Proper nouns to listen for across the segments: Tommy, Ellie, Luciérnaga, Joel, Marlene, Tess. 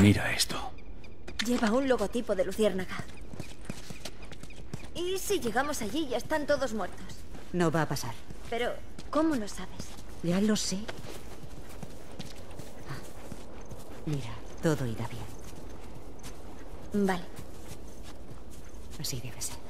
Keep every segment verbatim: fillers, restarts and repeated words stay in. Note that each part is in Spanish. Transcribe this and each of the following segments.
Mira esto. Lleva un logotipo de Luciérnaga. ¿Y si llegamos allí y ya están todos muertos? No va a pasar. Pero, ¿cómo lo sabes? Ya lo sé. Ah, mira, todo irá bien. Vale. Así debe ser.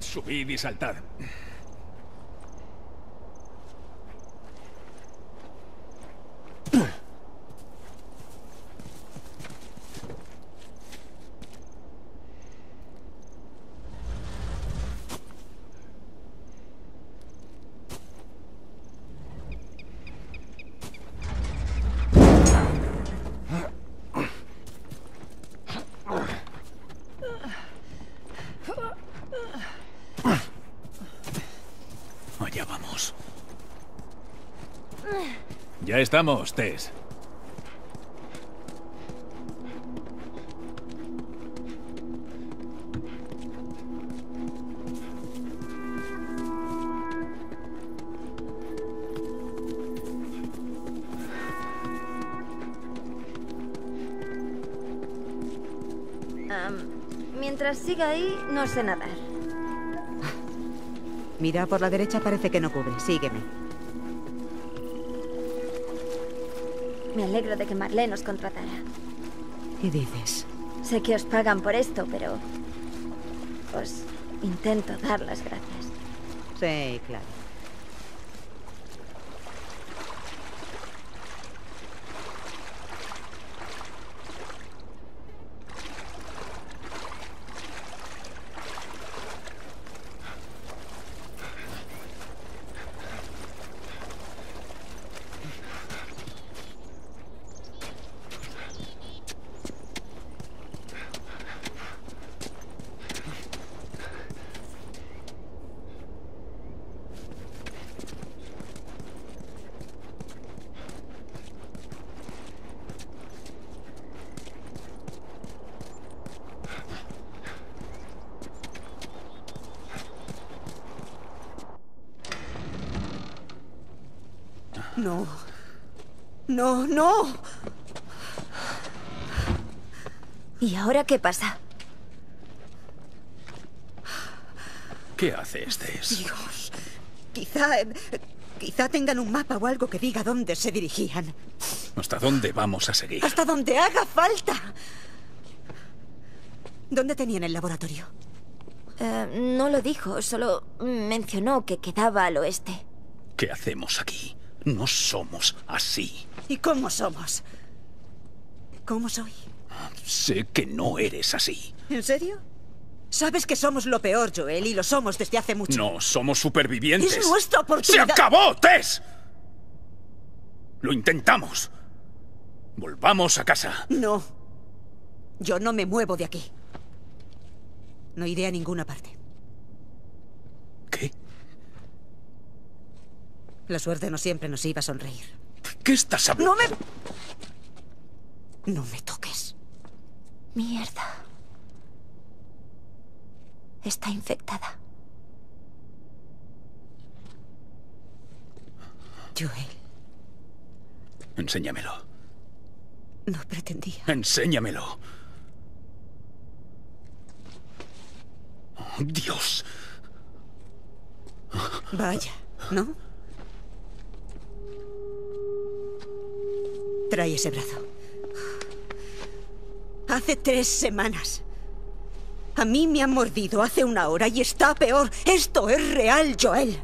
Subid y saltad. Ya estamos, Tess. Um, mientras siga ahí, no sé nadar. Mira, por la derecha parece que no cubre. Sígueme. Me alegro de que Marlene os contratara. ¿Qué dices? Sé que os pagan por esto, pero... os intento dar las gracias. Sí, claro. No, no, no. ¿Y ahora qué pasa? ¿Qué haces, Tess? Dios, quizá, eh, quizá tengan un mapa o algo que diga dónde se dirigían. ¿Hasta dónde vamos a seguir? Hasta donde haga falta. ¿Dónde tenían el laboratorio? Eh, no lo dijo, solo mencionó que quedaba al oeste. ¿Qué hacemos aquí? No somos así. ¿Y cómo somos? ¿Cómo soy? Sé que no eres así. ¿En serio? Sabes que somos lo peor, Joel, y lo somos desde hace mucho. No, somos supervivientes. ¡Es nuestra oportunidad! ¡Se acabó, Tess! ¡Lo intentamos! ¡Volvamos a casa! No. Yo no me muevo de aquí. No iré a ninguna parte. ¿Qué? La suerte no siempre nos iba a sonreír. ¿Qué estás hablando? ¡No me... no me toques! Mierda. Está infectada. Joel. Enséñamelo. No pretendía. Enséñamelo. Oh, Dios. Vaya, ¿no? Trae ese brazo. Hace tres semanas. A mí me han mordido hace una hora y está peor. Esto es real, Joel.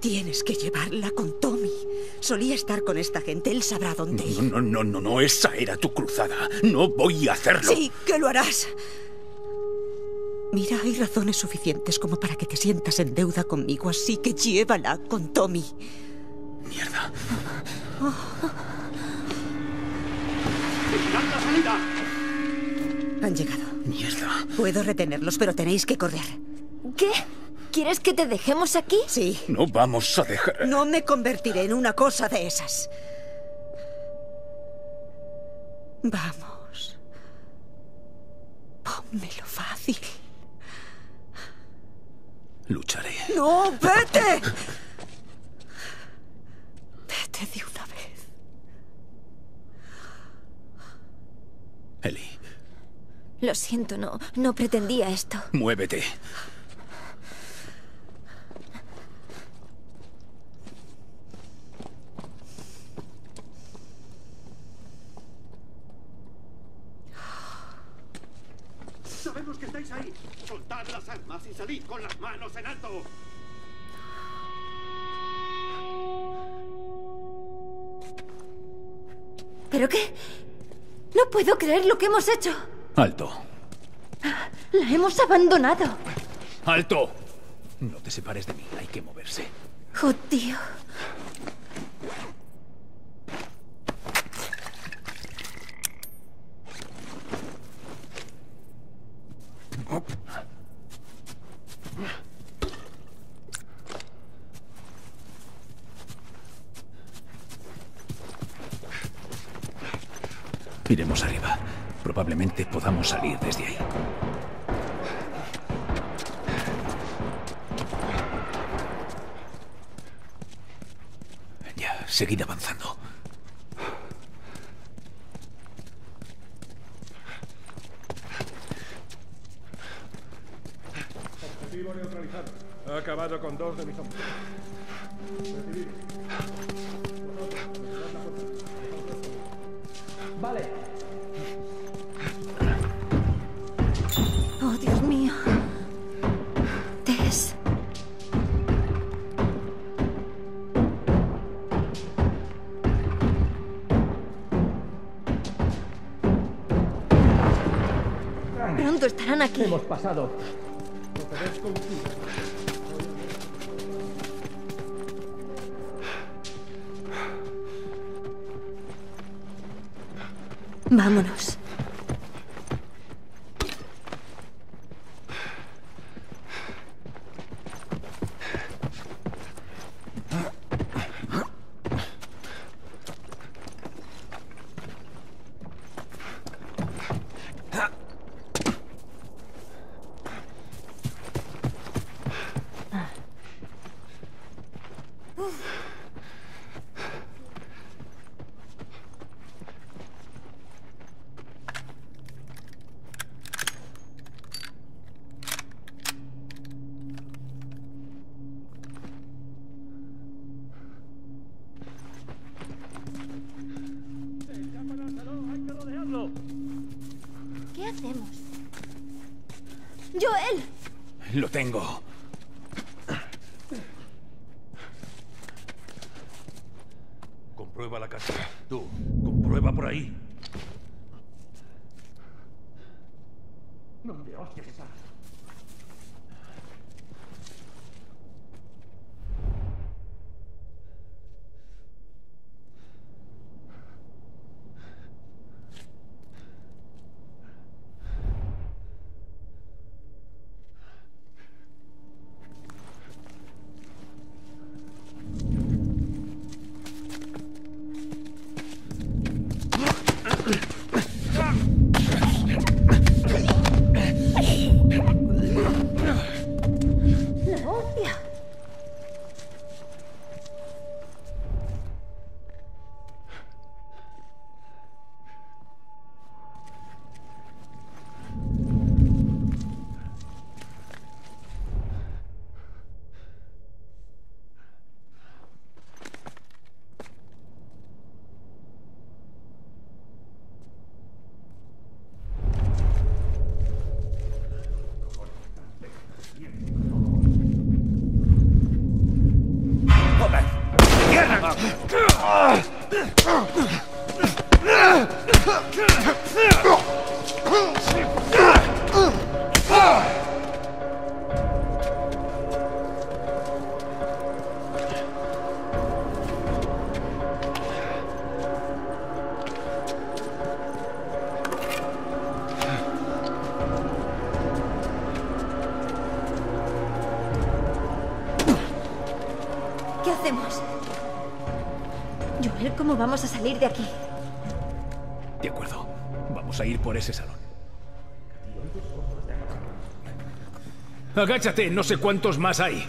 Tienes que llevarla con Tommy. Solía estar con esta gente. Él sabrá dónde ir. No, no, no, no, no. Esa era tu cruzada. No voy a hacerlo. Sí, que lo harás. Mira, hay razones suficientes como para que te sientas en deuda conmigo, así que llévala con Tommy. Mierda. Oh. ¡Vigilad la salida! Han llegado. Mierda. Puedo retenerlos, pero tenéis que correr. ¿Qué? ¿Quieres que te dejemos aquí? Sí. No vamos a dejar... No me convertiré en una cosa de esas. Vamos. Pónmelo fácil. Lucharé. ¡No, vete! Vete de una vez. Ellie. Lo siento, no, no pretendía esto. Muévete. Sabemos que estáis ahí. Soltad las armas y salid con las manos en alto. ¿Pero qué? No puedo creer lo que hemos hecho. Alto. La hemos abandonado. ¡Alto! No te separes de mí, hay que moverse. Jodido. Iremos arriba. Probablemente podamos salir desde ahí. Ya, seguid avanzando. Objetivo neutralizado. Ha acabado con dos de mis hombres. Recibir. Vale. Oh, Dios mío. Tess. Pronto estarán aquí. Hemos pasado. Vámonos. ¡Joel! Lo tengo. Comprueba la casa. Tú, comprueba por ahí. ¿Dónde hostias está? cómo vamos a salir de aquí. De acuerdo. Vamos a ir por ese salón. Agáchate, no sé cuántos más hay.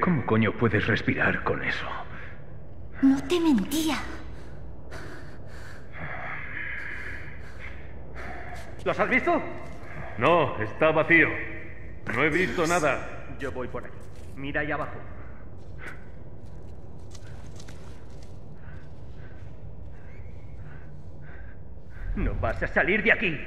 ¿Cómo puedes respirar con eso? No te mentía. ¿Los has visto? No, está vacío. No he visto nada. Yo voy por ahí. Mira ahí abajo. No vas a salir de aquí.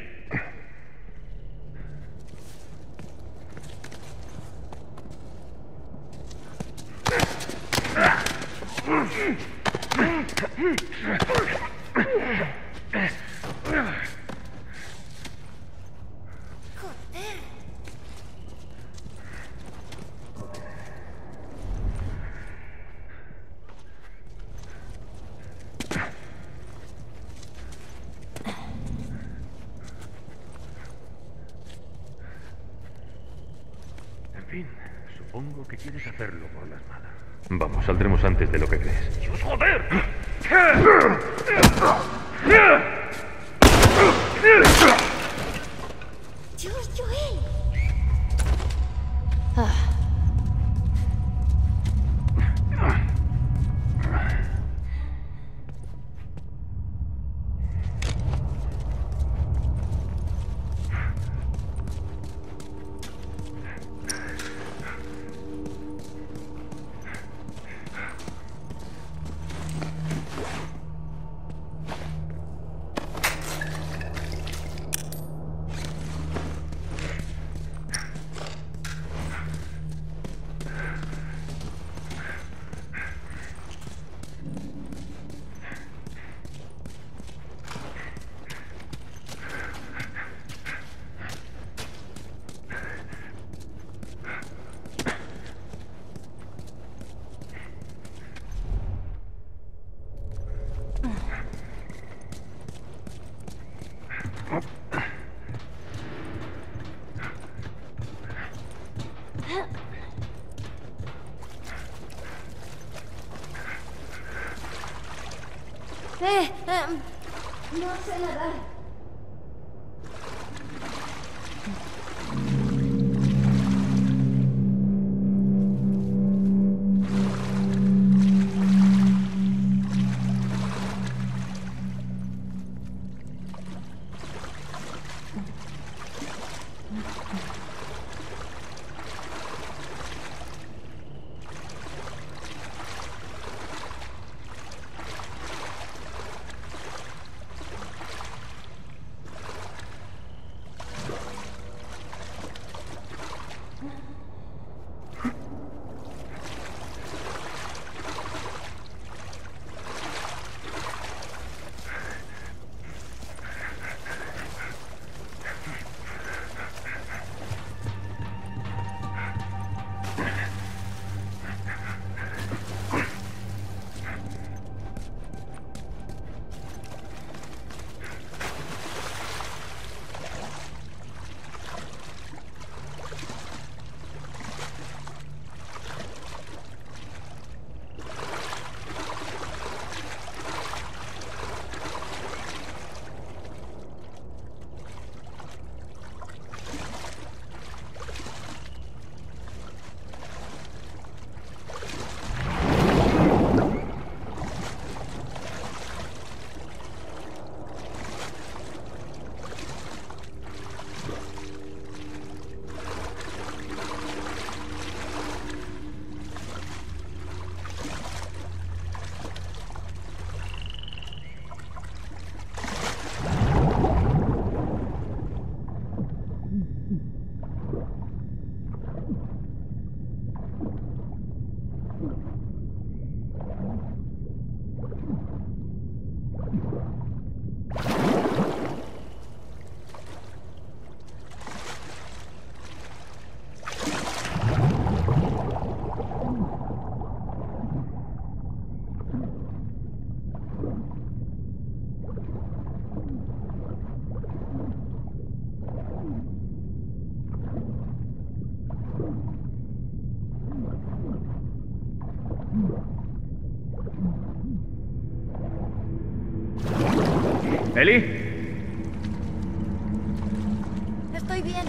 Supongo que quieres hacerlo por las malas. Vamos, saldremos antes de lo que crees. ¡Dios, joder! ¡Dios, Joel! Ah. Eh, eh, no sé nadar. ¿Ellie? Estoy bien.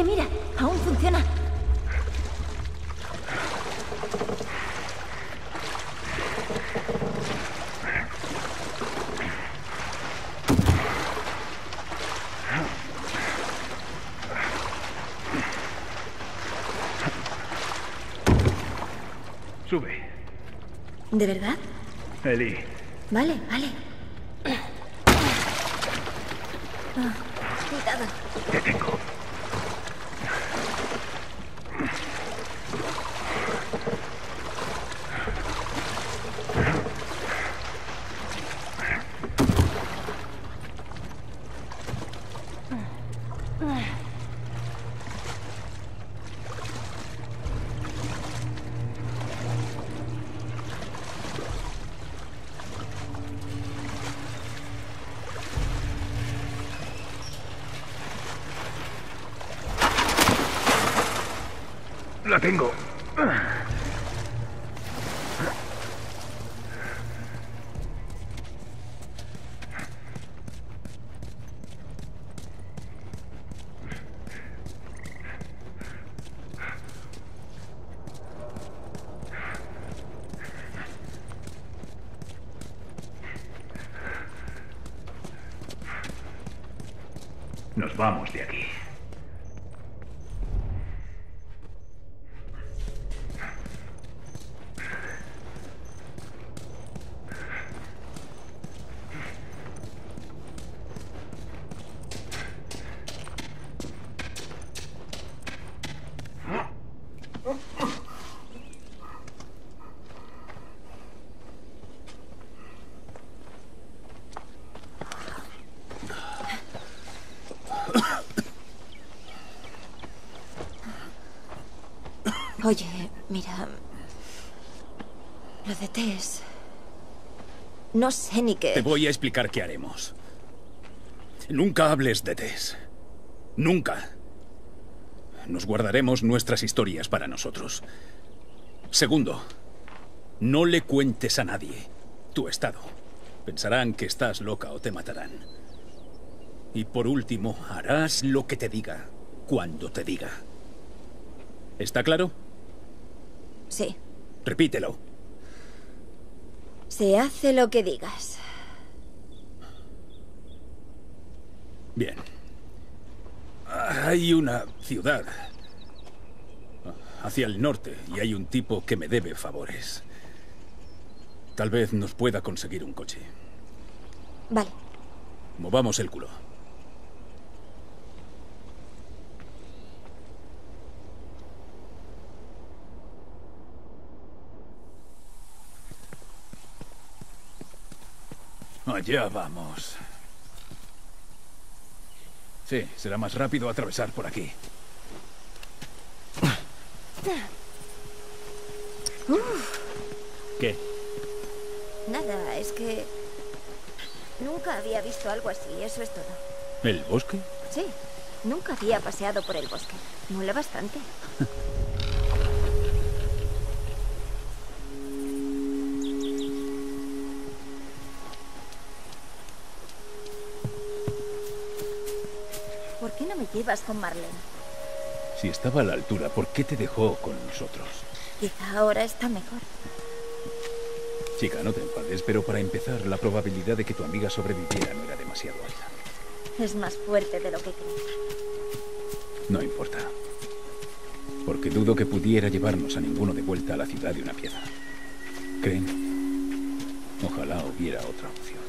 Eh, mira, aún funciona. Sube. ¿De verdad? Ellie. Vale, vale. Ah, cuidado. Te tengo. La tengo. Nos vamos de aquí. Oye, mira, lo de Tess, no sé ni qué... Te voy a explicar qué haremos. Nunca hables de Tess. Nunca. Nos guardaremos nuestras historias para nosotros. Segundo, no le cuentes a nadie tu estado. Pensarán que estás loca o te matarán. Y por último, harás lo que te diga, cuando te diga. ¿Está claro? Sí. Repítelo. Se hace lo que digas. Bien. Hay una ciudad hacia el norte y hay un tipo que me debe favores. Tal vez nos pueda conseguir un coche. Vale. Movamos el culo. Allá vamos. Sí, será más rápido atravesar por aquí. Uf. ¿Qué? Nada, es que... nunca había visto algo así, eso es todo. ¿El bosque? Sí, nunca había paseado por el bosque. Mola bastante. ¿Por qué no me llevas con Marlene? Si estaba a la altura, ¿por qué te dejó con nosotros? Quizá ahora está mejor. Chica, no te enfades, pero para empezar, la probabilidad de que tu amiga sobreviviera no era demasiado alta. Es más fuerte de lo que crees. No importa. Porque dudo que pudiera llevarnos a ninguno de vuelta a la ciudad de una pieza. ¿Creen? Ojalá hubiera otra opción.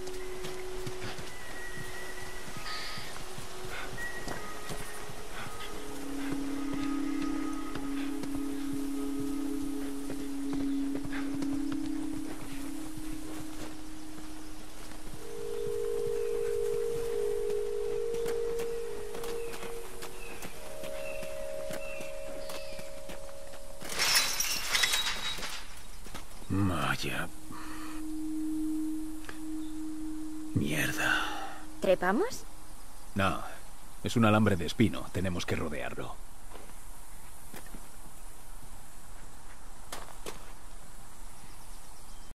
Vaya... mierda. ¿Trepamos? No, es un alambre de espino, tenemos que rodearlo.